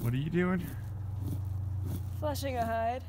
What are you doing? Flushing a hide.